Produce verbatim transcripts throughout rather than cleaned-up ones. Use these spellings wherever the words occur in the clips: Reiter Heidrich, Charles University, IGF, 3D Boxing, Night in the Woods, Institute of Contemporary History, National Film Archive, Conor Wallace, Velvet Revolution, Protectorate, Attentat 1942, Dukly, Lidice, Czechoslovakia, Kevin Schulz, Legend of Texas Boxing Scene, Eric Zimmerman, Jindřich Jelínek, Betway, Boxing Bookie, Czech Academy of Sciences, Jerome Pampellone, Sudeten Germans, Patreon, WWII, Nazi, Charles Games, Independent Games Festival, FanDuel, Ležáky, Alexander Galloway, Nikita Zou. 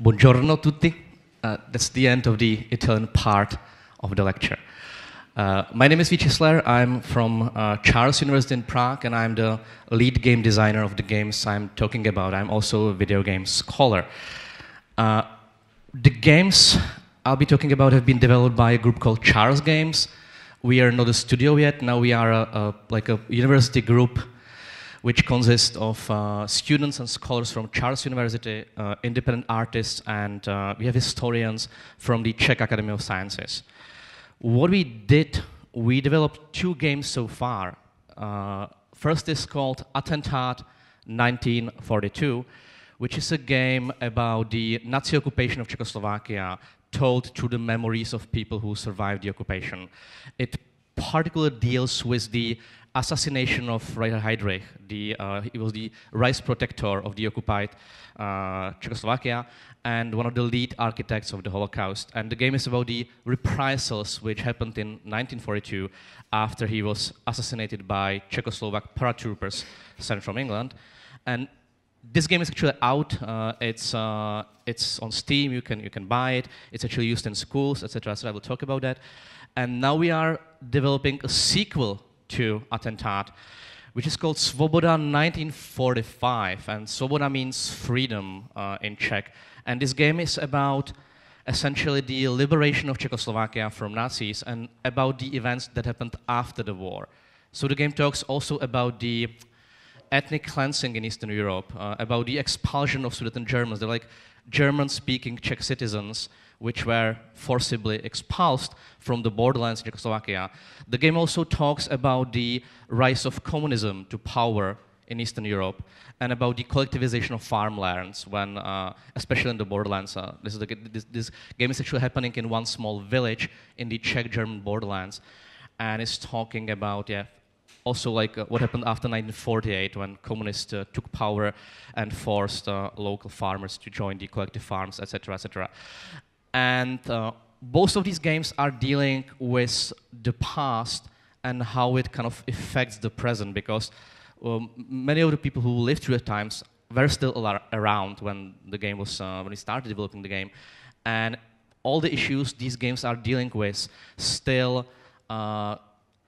Buongiorno tutti. Uh, that's the end of the Italian part of the lecture. Uh, my name is Vít Šisler. I'm from uh, Charles University in Prague, and I'm the lead game designer of the games I'm talking about. I'm also a video game scholar. Uh, the games I'll be talking about have been developed by a group called Charles Games. We are not a studio yet. Now we are a, a, like a university group which consists of uh, students and scholars from Charles University, uh, independent artists, and uh, we have historians from the Czech Academy of Sciences. What we did, we developed two games so far. Uh, first is called Attentat nineteen forty-two, which is a game about the Nazi occupation of Czechoslovakia, told through the memories of people who survived the occupation. It particularly deals with the assassination of Reiter Heidrich. The, uh, he was the Vice Protector of the occupied uh, Czechoslovakia and one of the lead architects of the Holocaust. And the game is about the reprisals which happened in nineteen forty-two after he was assassinated by Czechoslovak paratroopers sent from England. And this game is actually out. Uh, it's uh, it's on Steam. You can you can buy it. It's actually used in schools, et cetera. So I will talk about that. And now we are developing a sequel to Attentat, which is called Svoboda nineteen forty-five. And Svoboda means freedom uh, in Czech. And this game is about essentially the liberation of Czechoslovakia from Nazis and about the events that happened after the war. So the game talks also about the ethnic cleansing in Eastern Europe, uh, about the expulsion of Sudeten Germans. They're like German-speaking Czech citizens which were forcibly expulsed from the borderlands of Czechoslovakia. The game also talks about the rise of communism to power in Eastern Europe and about the collectivization of farmlands, when, uh, especially in the borderlands. Uh, this, is the, this, this game is actually happening in one small village in the Czech-German borderlands, and it's talking about, yeah, also like uh, what happened after nineteen forty-eight when communists uh, took power and forced uh, local farmers to join the collective farms, et cetera, et cetera. And uh, both of these games are dealing with the past and how it kind of affects the present, because um, many of the people who lived through the times were still around when the game was uh, when we started developing the game, and all the issues these games are dealing with still. Uh,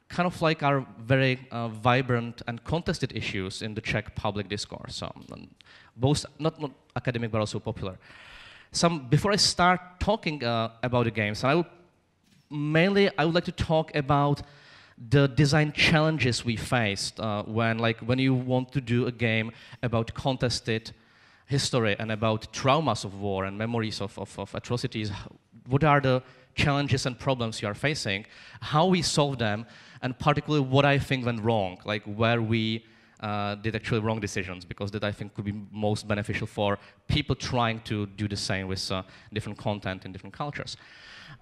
kind of like our very uh, vibrant and contested issues in the Czech public discourse, um, both not, not academic but also popular. Some, before I start talking uh, about the games, I will mainly I would like to talk about the design challenges we faced uh, when, like, when you want to do a game about contested history and about traumas of war and memories of, of, of atrocities. What are the challenges and problems you are facing, how we solve them, and particularly what I think went wrong, like where we uh, did actually wrong decisions, because that I think could be most beneficial for people trying to do the same with uh, different content in different cultures.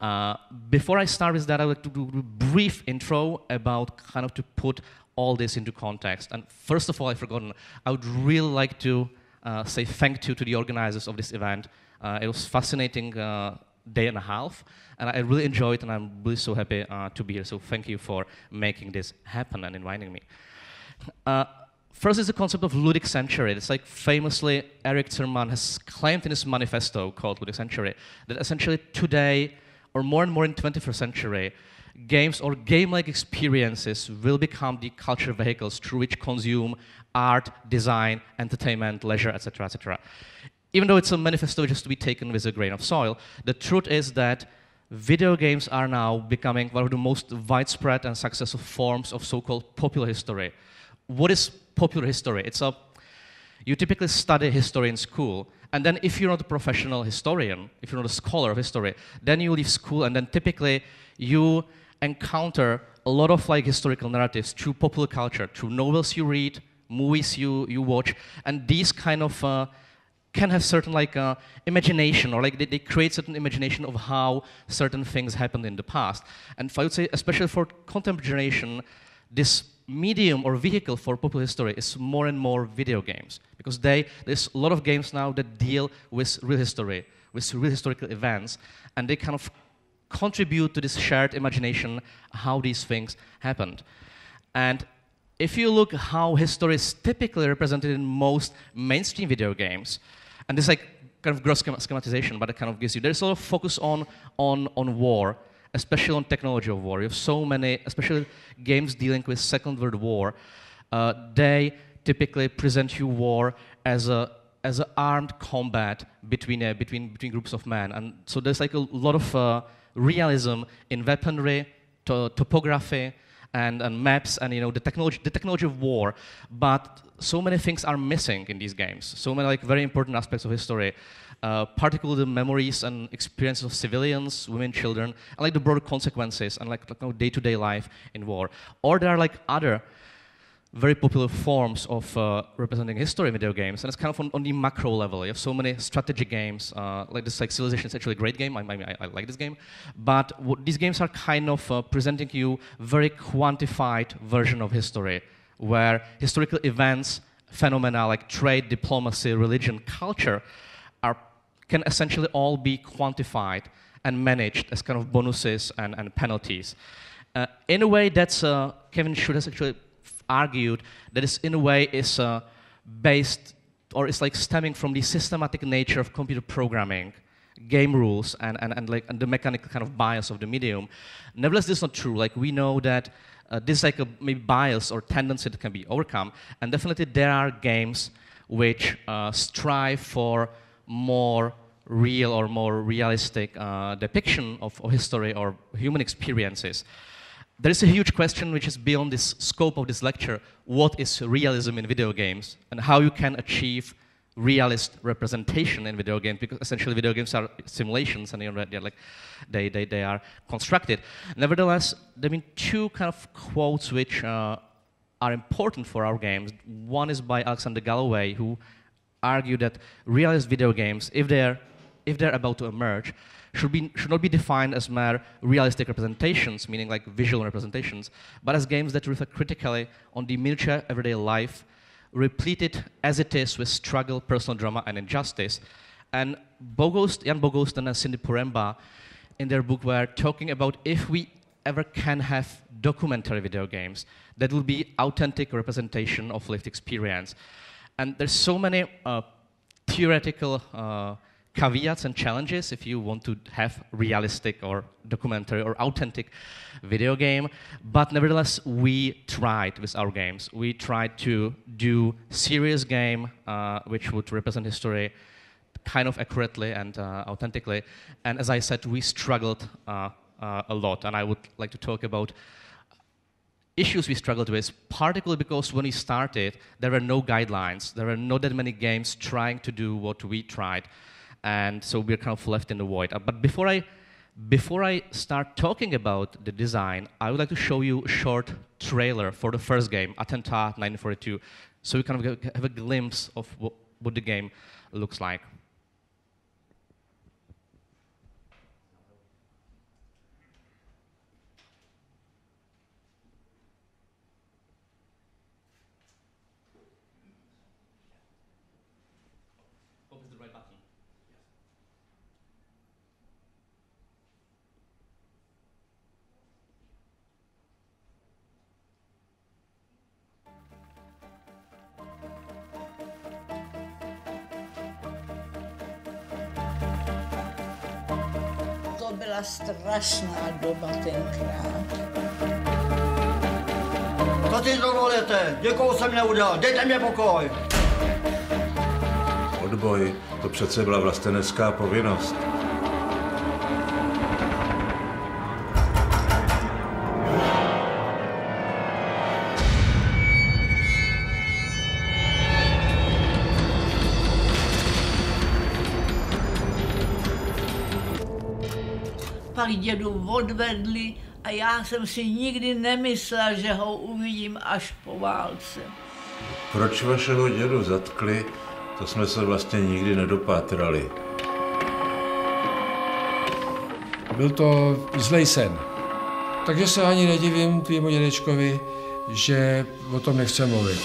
Uh, before I start with that, I would like to do a brief intro about kind of to put all this into context. And first of all, I've forgotten, I would really like to uh, say thank you to the organizers of this event. Uh, it was fascinating. Uh, day and a half, and I really enjoyed it, and I'm really so happy uh, to be here, so thank you for making this happen and inviting me. Uh, first is the concept of Ludic Century. It's like famously Eric Zimmerman has claimed in his manifesto called Ludic Century that essentially today, or more and more in the twenty-first century, games or game-like experiences will become the cultural vehicles through which consume art, design, entertainment, leisure, et cetera, et cetera. Even though it's a manifesto just to be taken with a grain of soil, the truth is that video games are now becoming one of the most widespread and successful forms of so-called popular history. What is popular history? It's a, you typically study history in school, and then if you're not a professional historian, if you're not a scholar of history, then you leave school, and then typically you encounter a lot of like historical narratives through popular culture, through novels you read, movies you, you watch, and these kind of uh, can have certain like uh, imagination, or like they, they create certain imagination of how certain things happened in the past. And I would say, especially for contemporary generation, this medium or vehicle for popular history is more and more video games, because they, there's a lot of games now that deal with real history, with real historical events, and they kind of contribute to this shared imagination how these things happened. And if you look how history is typically represented in most mainstream video games, and this like kind of gross schematization, but it kind of gives you. There's a lot of focus on on on war, especially on technology of war. You have so many, especially games dealing with Second World War. Uh, they typically present you war as a as an armed combat between uh, between between groups of men, and so there's like a lot of uh, realism in weaponry, to topography, and and maps, and you know the technology the technology of war. But so many things are missing in these games. So many like very important aspects of history, uh, particularly the memories and experiences of civilians, women, children, and like the broader consequences and like, like you know, day-to-day life in war. Or there are like other very popular forms of uh, representing history in video games, and it's kind of on, on the macro level. You have so many strategy games, uh, like this, like Civilization is actually a great game, I, I, I like this game, but what these games are kind of uh, presenting you very quantified version of history, where historical events, phenomena like trade, diplomacy, religion, culture, are can essentially all be quantified and managed as kind of bonuses and, and penalties. Uh, in a way, that's, uh, Kevin Schulz has actually argued that is in a way is uh, based or is like stemming from the systematic nature of computer programming, game rules, and and, and like and the mechanical kind of bias of the medium. Nevertheless, this is not true. Like we know that uh, this is like a maybe bias or tendency that can be overcome, and definitely there are games which uh, strive for more real or more realistic uh, depiction of, of history or human experiences. There is a huge question which is beyond this scope of this lecture. What is realism in video games and how you can achieve realist representation in video games, because essentially video games are simulations and they're like, they, they, they are constructed. Nevertheless, there have been two kind of quotes which uh, are important for our games. One is by Alexander Galloway, who argued that realist video games, if they're, if they're about to emerge, Should, be, should not be defined as mere realistic representations, meaning like visual representations, but as games that reflect critically on the miniature everyday life, repleted as it is with struggle, personal drama, and injustice. And Bogost, Jan Bogost and Cindy Puremba, in their book, were talking about if we ever can have documentary video games that will be authentic representation of lived experience. And there's so many uh, theoretical uh, caveats and challenges if you want to have realistic or documentary or authentic video game. But nevertheless, we tried with our games. We tried to do serious game uh, which would represent history kind of accurately and uh, authentically. And as I said, we struggled uh, uh, a lot. And I would like to talk about issues we struggled with, particularly because when we started, there were no guidelines. There were not that many games trying to do what we tried. And so we're kind of left in the void. Uh, but before I, before I start talking about the design, I would like to show you a short trailer for the first game, Attentat nineteen forty-two, so you kind of have a glimpse of what, what the game looks like. Byla strašná doba tenkrát. Co ty dovolíte? Děkuju, jsem neudělal. Dejte mě pokoj. Odboj, to přece byla vlastenecká povinnost. Dědu odvedli a já jsem si nikdy nemyslela, že ho uvidím až po válce. Proč vašeho dědu zatkli, to jsme se vlastně nikdy nedopátrali. Byl to zlej sen. Takže se ani nedivím tvýmu dědečkovi, že o tom nechce mluvit.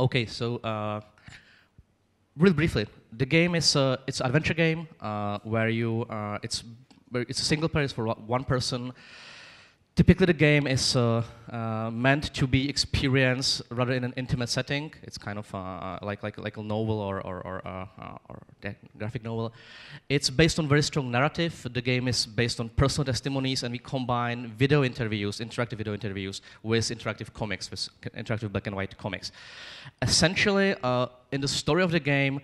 Okay, so uh, real briefly, the game is uh, it's an adventure game uh, where you uh, it's it's a single player, it's for one person. Typically, the game is uh, uh, meant to be experienced rather in an intimate setting. It's kind of uh, like like like a novel or or or, uh, or graphic novel. It's based on very strong narrative. The game is based on personal testimonies, and we combine video interviews, interactive video interviews, with interactive comics, with interactive black and white comics. Essentially, uh, in the story of the game,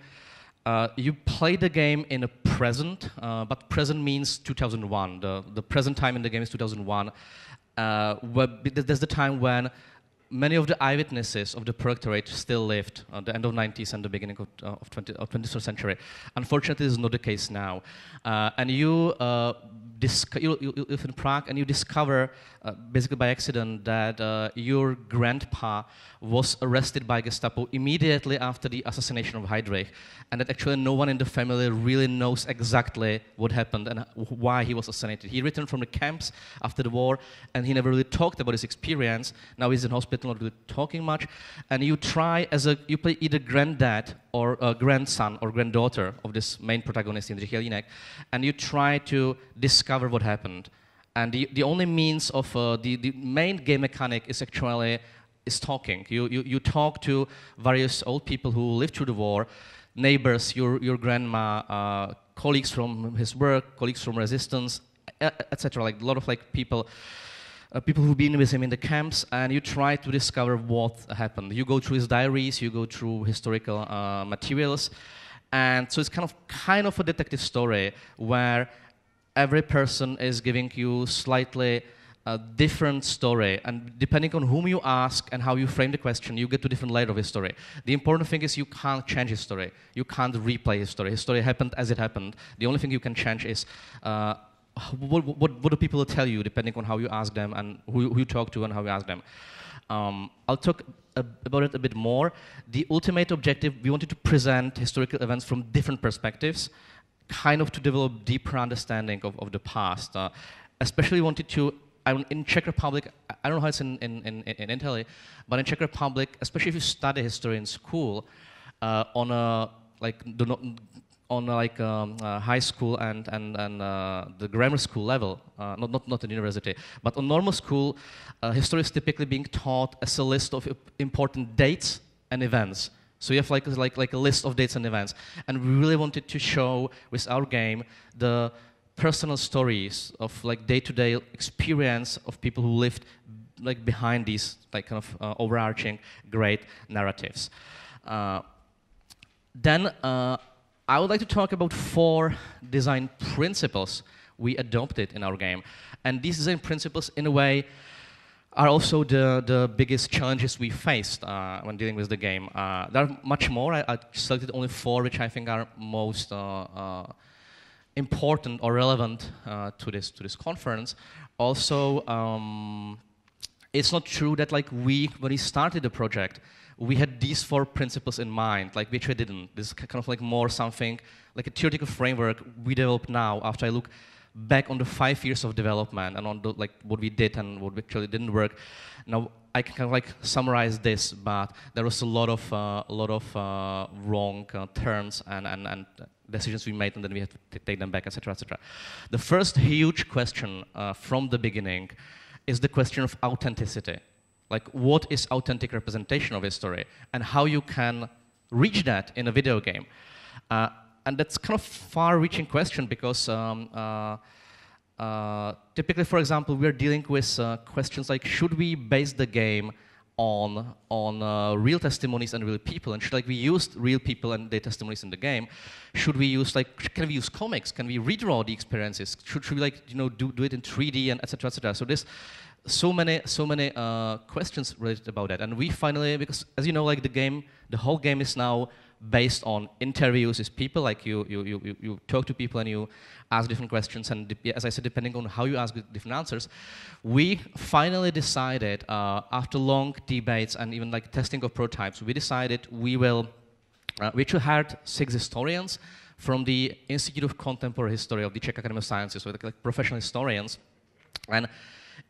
Uh, you play the game in a present, uh, but present means two thousand one. The, the present time in the game is two thousand one. Uh, where, that's the time when many of the eyewitnesses of the Protectorate still lived, at the end of nineties and the beginning of, uh, of, twentieth century. Unfortunately, this is not the case now. Uh, and you, uh, you, you live in Prague, and you discover, uh, basically by accident, that uh, your grandpa was arrested by Gestapo immediately after the assassination of Heidrich, and that actually no one in the family really knows exactly what happened and why he was assassinated. He returned from the camps after the war, and he never really talked about his experience. Now he's in hospital, not really talking much, and you try as a you play either granddad or uh, grandson or granddaughter of this main protagonist, Jindřich Jelínek, and you try to discover what happened. And the, the only means of uh, the the main game mechanic is actually is talking. You you you talk to various old people who lived through the war, neighbors, your your grandma, uh, colleagues from his work, colleagues from resistance, et cetera. Like a lot of like people. Uh, people who've been with him in the camps, and you try to discover what happened. You go through his diaries, you go through historical uh, materials, and so it's kind of kind of a detective story where every person is giving you slightly a different story, and depending on whom you ask and how you frame the question, you get to different layer of his story. The important thing is you can't change his story. You can't replay his story. His story happened as it happened. The only thing you can change is uh, What, what, what do people tell you, depending on how you ask them and who, who you talk to and how you ask them? Um, I'll talk a, about it a bit more. The ultimate objective, we wanted to present historical events from different perspectives, kind of to develop deeper understanding of, of the past. Uh, especially wanted to, in Czech Republic, I don't know how it's in, in, in, in Italy, but in Czech Republic, especially if you study history in school, uh, on a, like, the, on like um, uh, high school and and and uh, the grammar school level, uh, not not not in university, but on normal school, uh, history is typically being taught as a list of important dates and events. So you have like like like a list of dates and events, and we really wanted to show with our game the personal stories of like day-to-day experience of people who lived like behind these like kind of uh, overarching great narratives. Uh, then. Uh, I would like to talk about four design principles we adopted in our game. And these design principles, in a way, are also the, the biggest challenges we faced uh, when dealing with the game. Uh, there are much more. I, I selected only four, which I think are most uh, uh, important or relevant uh, to, this, to this conference. Also, um, it's not true that like we, when we started the project, we had these four principles in mind, like which we didn't. This is kind of like more something, like a theoretical framework we developed now after I look back on the five years of development and on the, like what we did and what actually didn't work. Now I can kind of like summarize this, but there was a lot of uh, a lot of uh, wrong uh, turns and and and decisions we made, and then we had to take them back, et cetera, et cetera. The first huge question uh, from the beginning is the question of authenticity. Like, what is authentic representation of history, and how you can reach that in a video game? Uh, and that's kind of far-reaching question because um, uh, uh, typically, for example, we're dealing with uh, questions like, should we base the game on on uh, real testimonies and real people, and should like we used real people and their testimonies in the game? Should we use like can we use comics? Can we redraw the experiences? Should, should we like you know do do it in three D and et cetera et cetera? So this. So many, so many uh, questions related about that, and we finally, because as you know, like the game, the whole game is now based on interviews with people. Like you, you, you, you talk to people and you ask different questions, and as I said, depending on how you ask different answers, we finally decided uh, after long debates and even like testing of prototypes, we decided we will, uh, we actually hired six historians from the Institute of Contemporary History of the Czech Academy of Sciences, so like, like professional historians, and.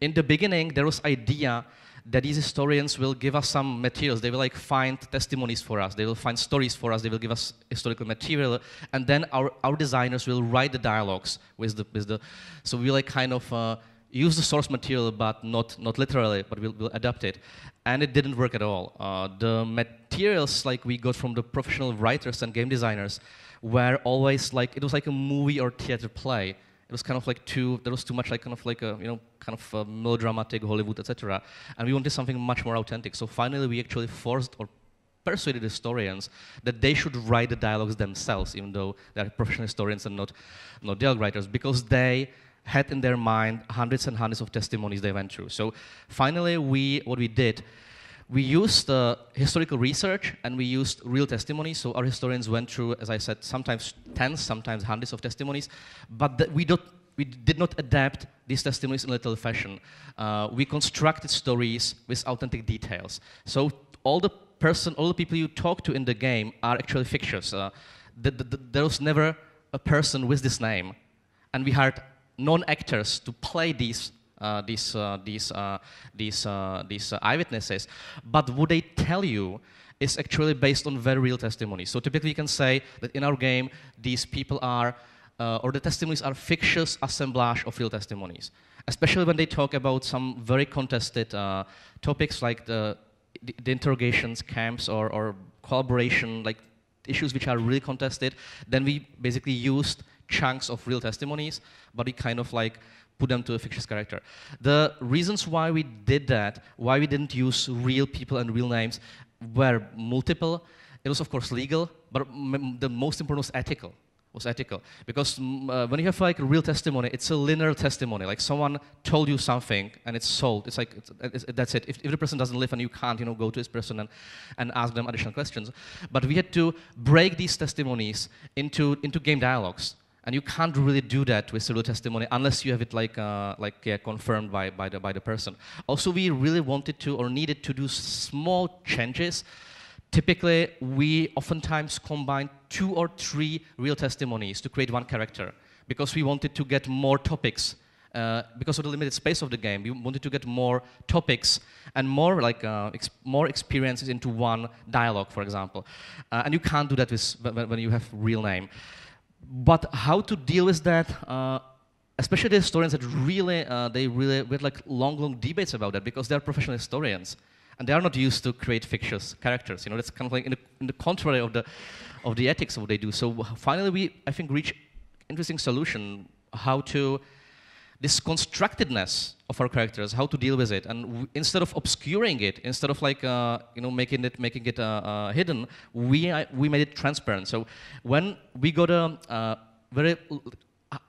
In the beginning, there was idea that these historians will give us some materials. They will like find testimonies for us. They will find stories for us. They will give us historical material, and then our, our designers will write the dialogues with the with the. So we like kind of uh, use the source material, but not not literally, but we'll, we'll adapt it. And it didn't work at all. Uh, the materials like we got from the professional writers and game designers were always like it was like a movie or theater play. It was kind of like too, there was too much like kind of like a, you know, kind of a melodramatic Hollywood, et cetera. And we wanted something much more authentic. So finally we actually forced or persuaded historians that they should write the dialogues themselves, even though they're professional historians and not, not dialogue writers, because they had in their mind hundreds and hundreds of testimonies they went through. So finally we, what we did, we used uh, historical research and we used real testimonies. So our historians went through, as I said, sometimes tens, sometimes hundreds of testimonies, but th we, don't, we did not adapt these testimonies in a literal fashion. Uh, we constructed stories with authentic details. So all the person, all the people you talk to in the game are actually fictitious. Uh, the, the, the, there was never a person with this name, and we hired non-actors to play these Uh, these uh, these uh, these uh, these uh, eyewitnesses, but what they tell you is actually based on very real testimonies. So typically, you can say that in our game, these people are, uh, or the testimonies are fictitious assemblage of real testimonies. Especially when they talk about some very contested uh, topics like the, the interrogations camps or, or collaboration, like issues which are really contested. Then we basically used chunks of real testimonies, but we kind of like put them to a fictitious character. The reasons why we did that, why we didn't use real people and real names, were multiple. It was, of course, legal, but m the most important was ethical. Was ethical because uh, when you have like real testimony, it's a linear testimony. Like someone told you something and it's sold. It's like it's, it's, that's it. If, if the person doesn't live and you can't, you know, go to this person and, and ask them additional questions. But we had to break these testimonies into into game dialogues. And you can't really do that with pseudo testimony unless you have it like uh, like yeah, confirmed by by the by the person. Also, we really wanted to or needed to do small changes. Typically, we oftentimes combine two or three real testimonies to create one character because we wanted to get more topics. Uh, because of the limited space of the game, we wanted to get more topics and more like uh, ex more experiences into one dialogue, for example. Uh, and you can't do that with when, when you have real name. But how to deal with that, uh, especially the historians that really, uh, they really, we had like long, long debates about that because they're professional historians and they are not used to create fictitious characters. You know, that's kind of like in the, in the contrary of the, of the ethics of what they do. So finally we, I think, reached interesting solution, how to, this constructedness of our characters, how to deal with it. And w instead of obscuring it, instead of like, uh, you know, making it, making it uh, uh, hidden, we, uh, we made it transparent. So when we got a, uh, very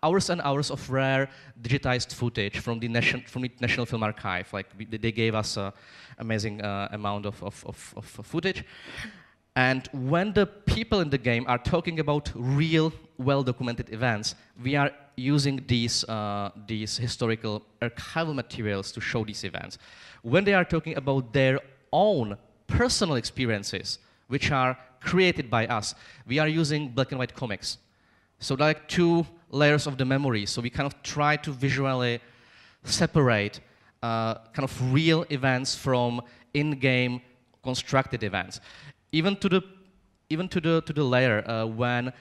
hours and hours of rare digitized footage from the, nation from the National Film Archive, like we, they gave us an amazing uh, amount of, of, of, of footage. And when the people in the game are talking about real, well-documented events, we are using these, uh, these historical archival materials to show these events. When they are talking about their own personal experiences, which are created by us, we are using black and white comics. So there are like two layers of the memory. So we kind of try to visually separate uh, kind of real events from in-game constructed events. Even to the, even to the, to the layer uh, when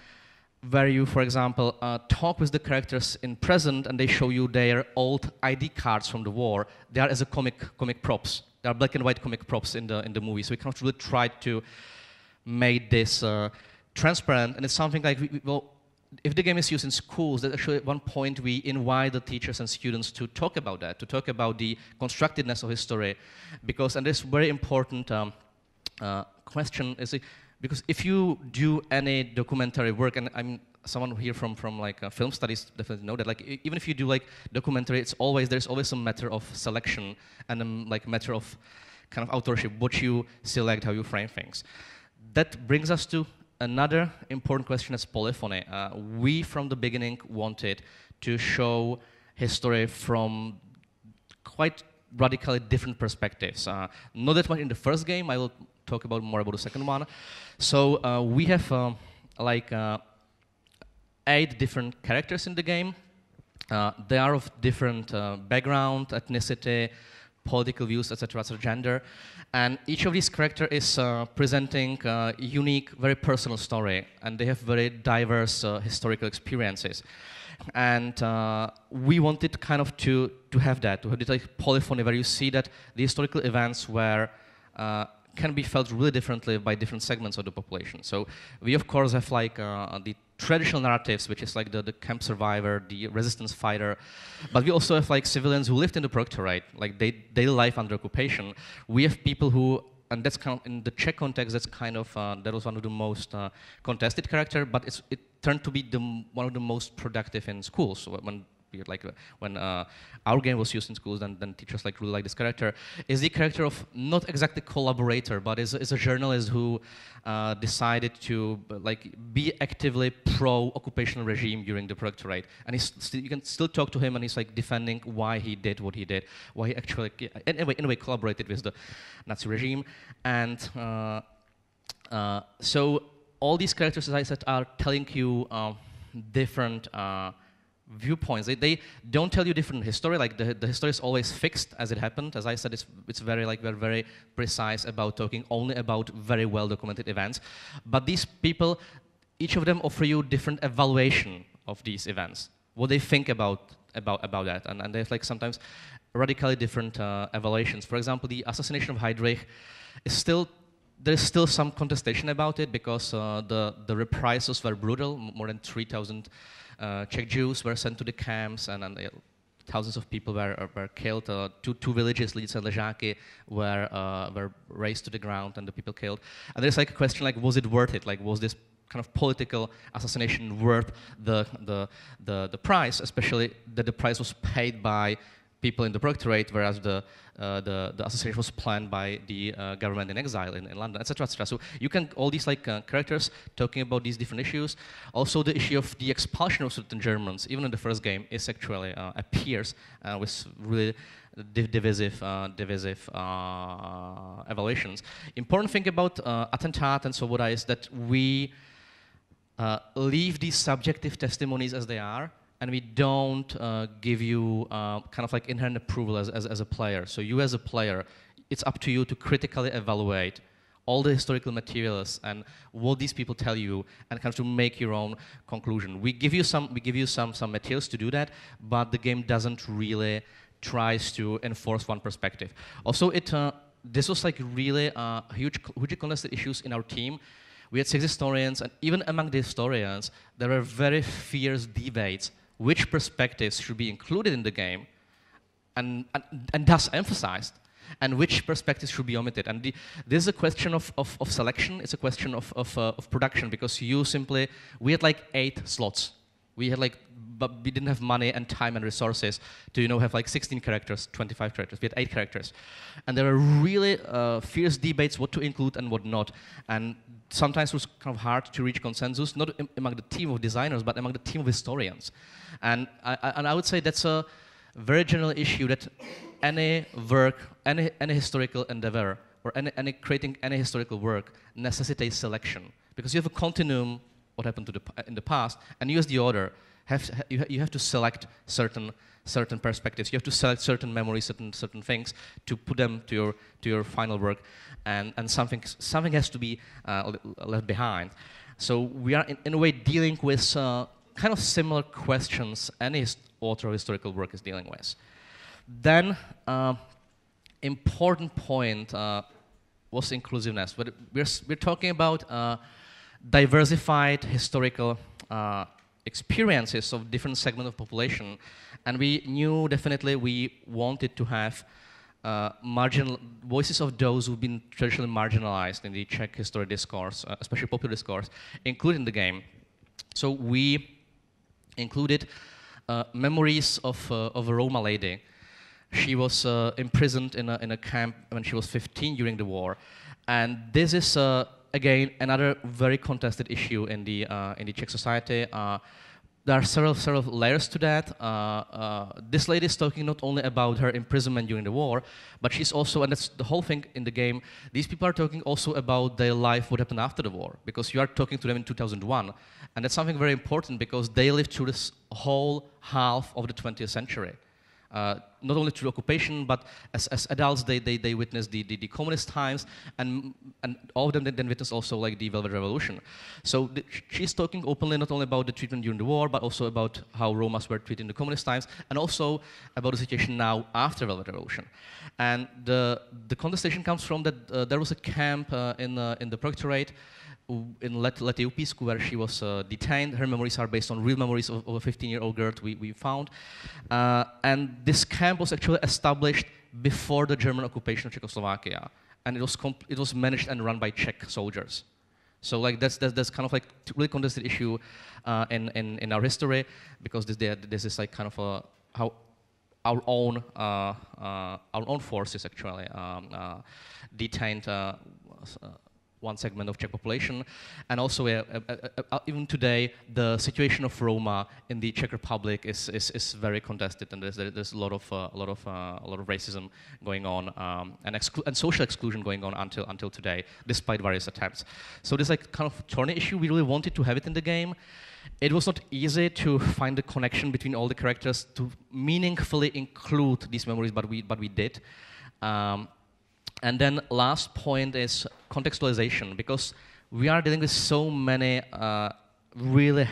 where you, for example, uh, talk with the characters in present and they show you their old I D cards from the war, they are as a comic, comic props. They are black and white comic props in the, in the movie. So we kind of really tried to make this uh, transparent. And it's something like, we, well, if the game is used in schools, that actually at one point we invite the teachers and students to talk about that, to talk about the constructedness of history. Because, and this very important um, uh, question is, it, because if you do any documentary work, and I'm someone here from from like uh, film studies definitely know that. Like even if you do like documentary, it's always there's always some matter of selection and um, like matter of kind of authorship, what you select, how you frame things. That brings us to another important question: is polyphony. Uh, we from the beginning wanted to show history from quite radically different perspectives. Uh, not that much in the first game. I will talk about more about the second one. So uh, we have um, like uh, eight different characters in the game. Uh, they are of different uh, background, ethnicity, political views, et cetera, et cetera, gender. And each of these characters is uh, presenting a unique, very personal story, and they have very diverse uh, historical experiences. And uh, we wanted kind of to, to have that, to have this like polyphony where you see that the historical events were uh, can be felt really differently by different segments of the population. So we of course have like uh, the traditional narratives, which is like the, the camp survivor, the resistance fighter, but we also have like civilians who lived in the Protectorate, like they, daily life under occupation. We have people who, and that's kind of, in the Czech context, that's kind of, uh, that was one of the most uh, contested character, but it's, it turned to be the, one of the most productive in schools. So when Like uh, when uh, our game was used in schools, then, then teachers like really like this character. Is the character of not exactly collaborator, but is, is a journalist who uh, decided to like be actively pro-occupational regime during the Protectorate, and he's still, you can still talk to him, and he's like defending why he did what he did, why he actually anyway anyway collaborated with the Nazi regime, and uh, uh, so all these characters, as I said, are telling you uh, different. Uh, viewpoints. They, they don't tell you different history, like the, the history is always fixed as it happened. As I said, it's, it's very like, we're very precise about talking only about very well documented events. But these people, each of them offer you different evaluation of these events, what they think about, about, about that. And, and they have like sometimes radically different uh, evaluations. For example, the assassination of Heidrich is still there's still some contestation about it because uh, the, the reprisals were brutal. More than three thousand uh, Czech Jews were sent to the camps, and, and uh, thousands of people were, were killed. Uh, two, two villages, Lidice and Ležáky, were, uh, were razed to the ground and the people killed. And there's like a question, like, was it worth it? Like, was this kind of political assassination worth the, the, the, the price, especially that the price was paid by people in the Protectorate, whereas the, uh, the, the assassination was planned by the uh, government in exile in, in London, et cetera, et cetera. So you can, all these like uh, characters talking about these different issues. Also the issue of the expulsion of Sudeten Germans, even in the first game, is actually, uh, appears uh, with really div divisive, uh, divisive uh, evaluations. Important thing about uh, Attentat and Svoboda is that we uh, leave these subjective testimonies as they are, and we don't uh, give you uh, kind of like inherent approval as, as, as a player. So you as a player, it's up to you to critically evaluate all the historical materials and what these people tell you, and kind of to make your own conclusion. We give you some, we give you some, some materials to do that, but the game doesn't really tries to enforce one perspective. Also, it uh, this was like really uh, huge, huge contested issues in our team. We had six historians, and even among the historians, there were very fierce debates which perspectives should be included in the game and, and, and thus emphasized, and which perspectives should be omitted. And the, this is a question of, of, of selection, it's a question of, of, uh, of production, because you simply, we had like eight slots. We had like, but we didn't have money and time and resources to, you know, have like sixteen characters, twenty-five characters, we had eight characters. And there were really uh, fierce debates what to include and what not. And sometimes it was kind of hard to reach consensus, not im among the team of designers, but among the team of historians. And I, I, and I would say that's a very general issue that any work, any, any historical endeavor, or any, any creating any historical work necessitates selection. Because you have a continuum, what happened to the, in the past, and you as the author, have, you, you have to select certain, certain perspectives. You have to select certain memories, certain, certain things to put them to your, to your final work, and, and something, something has to be uh, left behind. So we are, in, in a way, dealing with uh, kind of similar questions any author of historical work is dealing with. Then, uh, important point uh, was inclusiveness. But we're, we're talking about uh, diversified historical uh, experiences of different segments of population, and we knew definitely we wanted to have uh, marginal voices of those who've been traditionally marginalized in the Czech history discourse, uh, especially popular discourse, including the game. So we included uh, memories of, uh, of a Roma lady. She was uh, imprisoned in a, in a camp when she was fifteen during the war, and this is a uh, again, another very contested issue in the uh, in the Czech society. Uh, there are several several layers to that. Uh, uh, this lady is talking not only about her imprisonment during the war, but she's also, and that's the whole thing in the game, these people are talking also about their life, what happened after the war, because you are talking to them in two thousand one, and that's something very important because they lived through this whole half of the twentieth century. uh, not only through occupation, but as, as adults, they, they, they witnessed the, the, the communist times, and, and all of them then witnessed also like the Velvet Revolution. So the, she's talking openly not only about the treatment during the war, but also about how Romas were treated in the communist times, and also about the situation now after Velvet Revolution. And the, the contestation comes from that uh, there was a camp uh, in, uh, in the Protectorate in Letiupisku, where she was uh, detained. Her memories are based on real memories of, of a fifteen-year-old girl we, we found. Uh, and this camp was actually established before the German occupation of Czechoslovakia. And it was, it was managed and run by Czech soldiers. So like that's, that's, that's kind of like a really contested issue uh, in, in, in our history, because this, this is like kind of a, how our own, uh, uh, our own forces actually um, uh, detained uh, uh, one segment of Czech population, and also uh, uh, uh, uh, even today the situation of Roma in the Czech Republic is is, is very contested, and there's there's a lot of uh, a lot of uh, a lot of racism going on um, and exclu and social exclusion going on until until today, despite various attempts. So this like kind of thorny issue. We really wanted to have it in the game. It was not easy to find the connection between all the characters to meaningfully include these memories, but we but we did. Um, And then last point is contextualization, because we are dealing with so many uh, really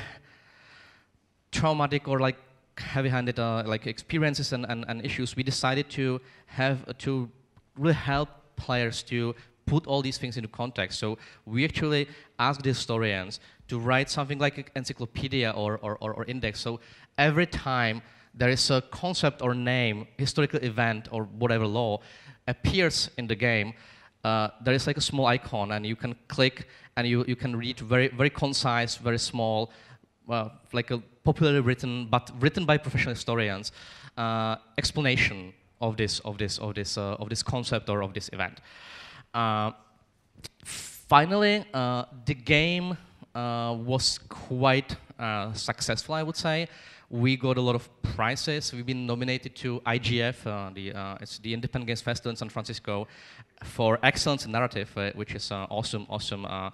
traumatic or like heavy-handed uh, like experiences and, and, and issues. We decided to have uh, to really help players to put all these things into context. So we actually asked the historians to write something like an encyclopedia or, or, or, or index. So every time there is a concept or name, historical event or whatever law appears in the game, uh, there is like a small icon, and you can click and you, you can read very very concise, very small, uh, like a popularly written, but written by professional historians, uh, explanation of this of this of this uh, of this concept or of this event. Uh, finally, uh, the game uh, was quite uh, successful, I would say. We got a lot of prizes. We've been nominated to I G F, uh, the, uh, it's the Independent Games Festival in San Francisco, for excellence in narrative, uh, which is uh, awesome, awesome, uh,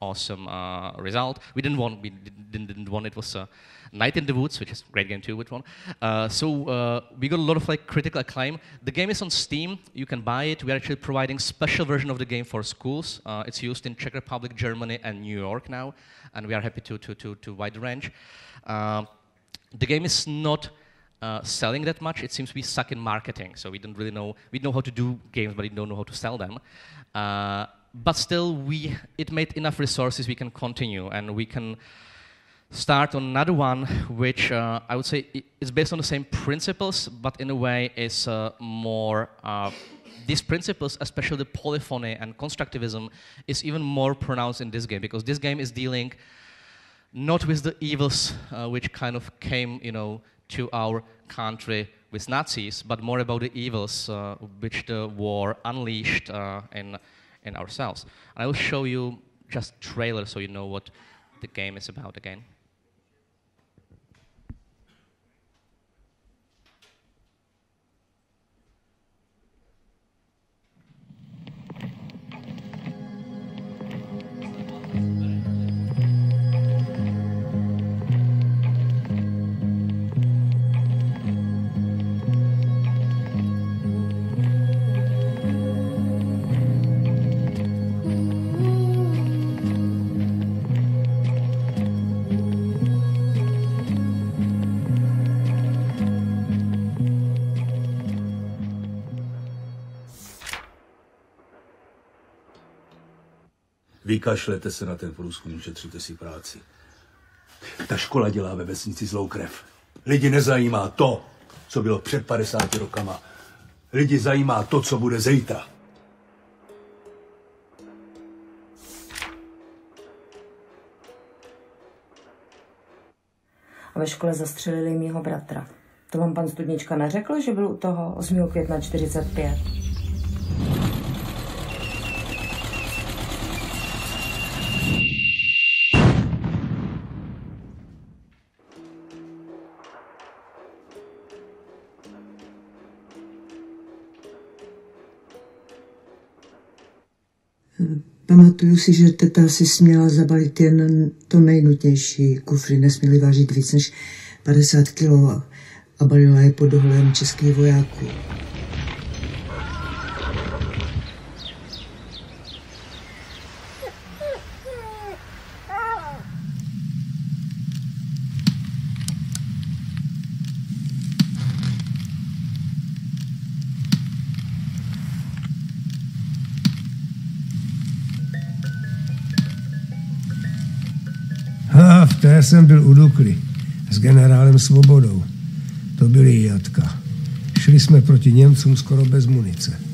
awesome uh, result. We didn't want, we didn't, didn't want. It was uh, Night in the Woods, which is a great game too, which one? Uh, so uh, we got a lot of like critical acclaim. The game is on Steam. You can buy it. We are actually providing special version of the game for schools. Uh, it's used in Czech Republic, Germany, and New York now, and we are happy to to to, to wide range. Uh, The game is not uh, selling that much. It seems we suck in marketing, so we don't really know. We know how to do games, but we don't know how to sell them. Uh, but still, we it made enough resources we can continue, and we can start on another one, which uh, I would say is based on the same principles, but in a way is uh, more. Uh, These principles, especially the polyphony and constructivism, is even more pronounced in this game, because this game is dealing not with the evils uh, which kind of came, you know, to our country with Nazis, but more about the evils uh, which the war unleashed uh, in, in ourselves. And I will show you just a trailer so you know what the game is about again. Vykašlete se na ten průzkum, ušetříte si práci. Ta škola dělá ve vesnici zlou krev. Lidi nezajímá to, co bylo před padesáti rokama. Lidi zajímá to, co bude zítra. A ve škole zastřelili mýho bratra. To vám pan Studnička neřekl, že byl u toho osmého května čtyřicet pět. Pamatuju si, že teta si směla zabalit jen to nejnutnější kufry, nesměli vážit víc než padesát kilo. a balila je pod dohledem českých vojáků. A v té jsem byl u Dukly s generálem Svobodou. To byly jatka. Šli jsme proti Němcům skoro bez munice.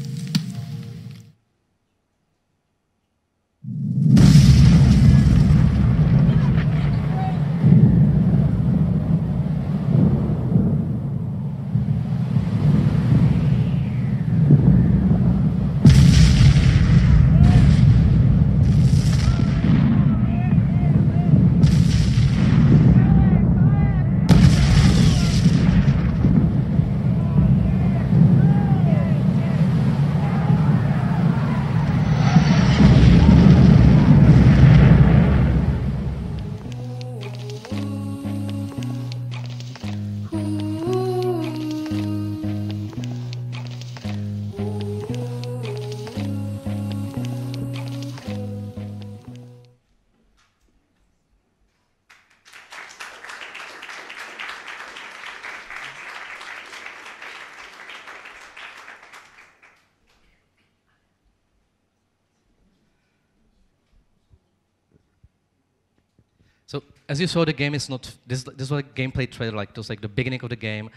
So as you saw, the game is not, this, this was a gameplay trailer, like, just like the beginning of the game.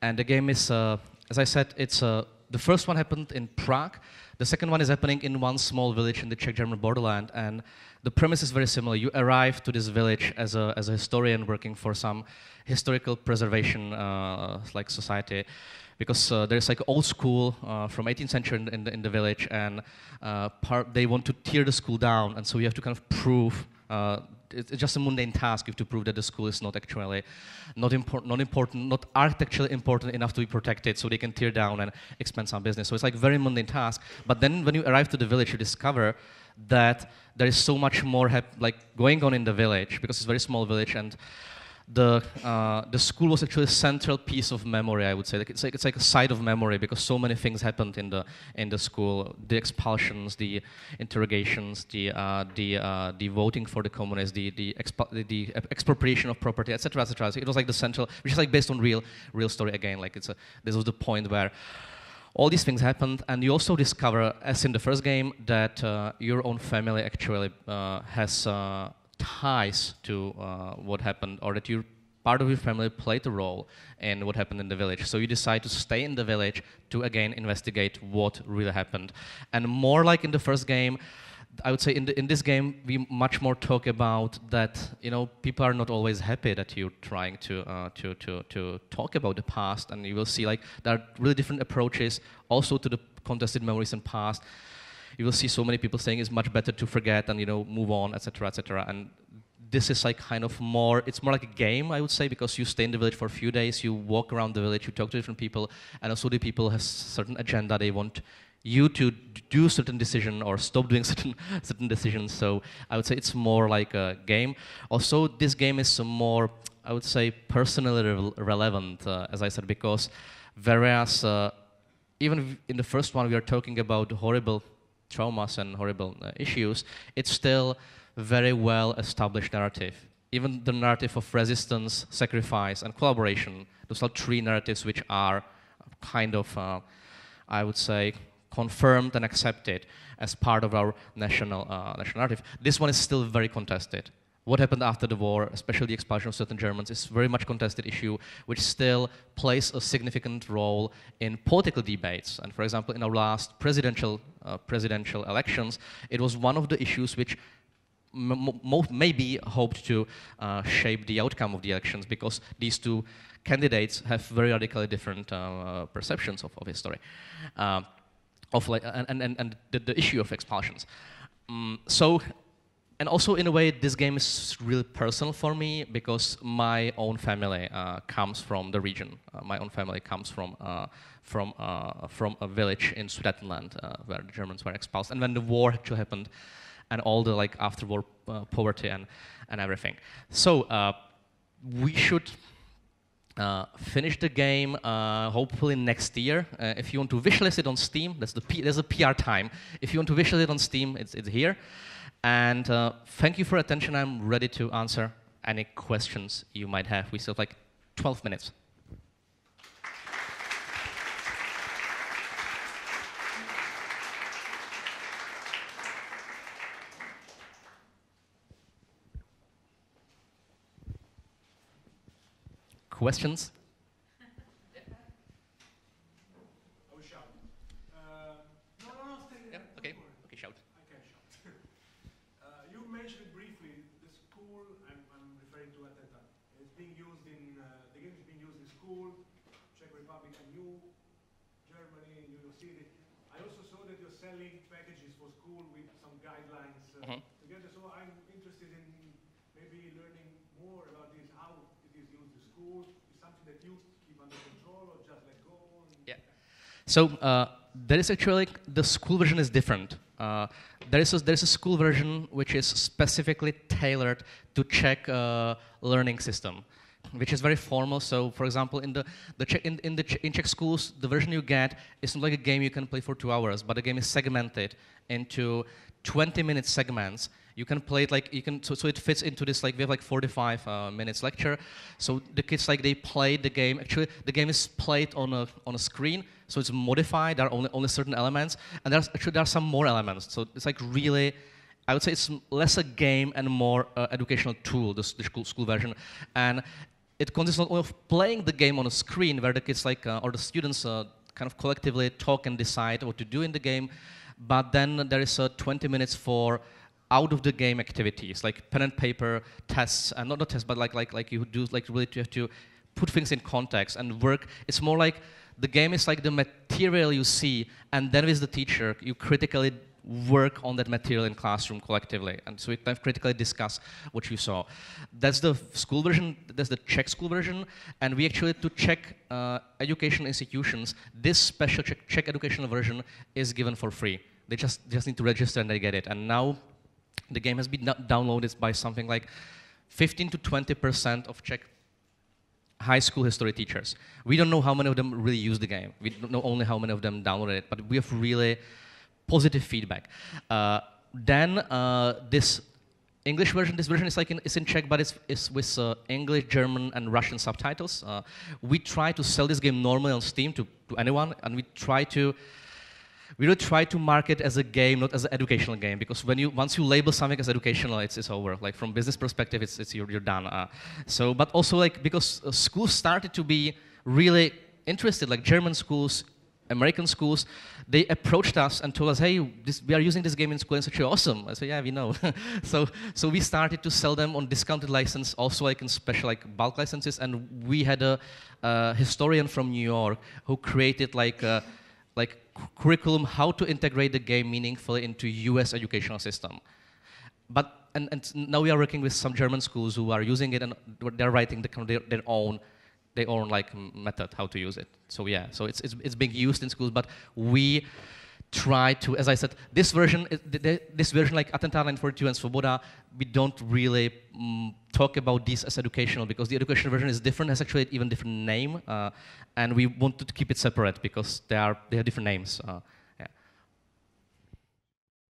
And the game is, uh, as I said, it's, uh, the first one happened in Prague. The second one is happening in one small village in the Czech-German borderland. And the premise is very similar. You arrive to this village as a, as a historian working for some historical preservation uh, like society. Because uh, there's like old school uh, from eighteenth century in, in, the, in the village. And uh, part, they want to tear the school down. And so you have to kind of prove uh, it's just a mundane task. You have to prove that the school is not actually, not important, not important, not architecturally important enough to be protected, so they can tear down and expand some business. So it's like very mundane task. But then when you arrive to the village, you discover that there is so much more like going on in the village, because it's a very small village, and the uh, the school was actually a central piece of memory. I would say like it's like it's like a site of memory, because so many things happened in the in the school: the expulsions, the interrogations, the uh, the uh, the voting for the communists, the the, exp the, the expropriation of property, et cetera, et cetera. So it was like the central, which is like based on real real story again. Like it's a, this was the point where all these things happened, and you also discover, as in the first game, that uh, your own family actually uh, has. Uh, ties to uh, what happened, or that you, part of your family played a role in what happened in the village. So you decide to stay in the village to again investigate what really happened. And more like in the first game, I would say in, the, in this game we much more talk about that, you know, people are not always happy that you're trying to, uh, to, to, to talk about the past, and you will see like there are really different approaches also to the contested memories and past. You will see so many people saying it's much better to forget and, you know, move on, et cetera, et cetera. And this is like kind of more, it's more like a game, I would say, because you stay in the village for a few days, you walk around the village, you talk to different people, and also the people have certain agenda. They want you to do certain decision or stop doing certain certain decisions. So I would say it's more like a game. Also, this game is more, I would say, personally re relevant, uh, as I said, because whereas uh, even in the first one we are talking about horrible traumas and horrible uh, issues, it's still very well established narrative. Even the narrative of resistance, sacrifice, and collaboration, those are three narratives which are kind of, uh, I would say, confirmed and accepted as part of our national, uh, national narrative. This one is still very contested. What happened after the war, especially the expulsion of Sudeten Germans, is very much contested issue, which still plays a significant role in political debates. And for example, in our last presidential uh, presidential elections, it was one of the issues which maybe hoped to uh, shape the outcome of the elections, because these two candidates have very radically different uh, perceptions of, of history, uh, of like, and and and the, the issue of expulsions. Um, so. And also, in a way, this game is really personal for me, because my own family uh, comes from the region. Uh, my own family comes from uh, from uh, from a village in Sudetenland uh, where the Germans were expelled, and when the war actually happened, and all the like after-war uh, poverty and and everything. So uh, we should Uh, finish the game uh, hopefully next year. Uh, if you want to wishlist it on Steam, that's the P there's a P R time. If you want to wishlist it on Steam, it's, it's here. And uh, thank you for attention. I'm ready to answer any questions you might have. We still have like twelve minutes. Questions? I will shout. Uh, no, no, no, stay there. Yeah, okay, okay, shout. I can shout. uh, you mentioned briefly the school, I'm, I'm referring to Attentat. It's being used in, uh, the game is being used in school, Czech Republic and you, Germany, New York City. I also saw that you're selling packages for school with some guidelines uh, mm-hmm. together, so I'm interested in maybe learning more about this, how it is used in school. That you keep under control or just let go? Yeah. So uh, there is actually, the school version is different. Uh, there, is a, there is a school version which is specifically tailored to Czech uh, learning system, which is very formal. So for example, in the, the Czech, in, in, the Czech, in Czech schools, the version you get is not like a game you can play for two hours, but the game is segmented into twenty minute segments. You can play it like, you can, so, so it fits into this, like, we have like forty-five uh, minutes lecture. So the kids, like, they play the game. Actually, the game is played on a, on a screen, so it's modified. There are only, only certain elements. And there's, actually, there are some more elements. So it's like really, I would say it's less a game and more uh, educational tool, the school, school version. And it consists not only of playing the game on a screen where the kids, like, uh, or the students uh, kind of collectively talk and decide what to do in the game, but then there is uh, twenty minutes for out-of-the-game activities, like pen and paper tests, and uh, not, not tests, but like like like you do, like really to have to put things in context and work. It's more like the game is like the material you see, and then with the teacher, you critically work on that material in classroom collectively, and so we kind of critically discuss what you saw. That's the school version, that's the Czech school version, and we actually, to Czech uh, education institutions, this special Czech, Czech educational version is given for free. They just, just need to register and they get it, and now the game has been downloaded by something like fifteen to twenty percent of Czech high school history teachers. We don't know how many of them really use the game. We don't know only how many of them downloaded it, but we have really positive feedback. Uh, then uh, this English version, this version is like in, it's in Czech, but it's, it's with uh, English, German, and Russian subtitles. Uh, we try to sell this game normally on Steam to, to anyone, and we try to We really try to market as a game, not as an educational game, because when you once you label something as educational, it's, it's over. Like from business perspective, it's, it's you're, you're done. Uh, so, but also like because uh, schools started to be really interested, like German schools, American schools, they approached us and told us, "Hey, this, we are using this game in school, and it's awesome." I said, "Yeah, we know." so, so we started to sell them on discounted license, also like in special like bulk licenses, and we had a, a historian from New York who created like a, like. curriculum, how to integrate the game meaningfully into U S educational system. But, and, and now we are working with some German schools who are using it and they're writing the, their, their own, their own like method, how to use it. So yeah, so it's, it's, it's being used in schools, but we try to, as I said, this version, this version like Attentat nineteen forty-two and Svoboda, we don't really um, talk about these as educational because the educational version is different, has actually even different name, uh, and we wanted to keep it separate because they are, they have different names. Uh,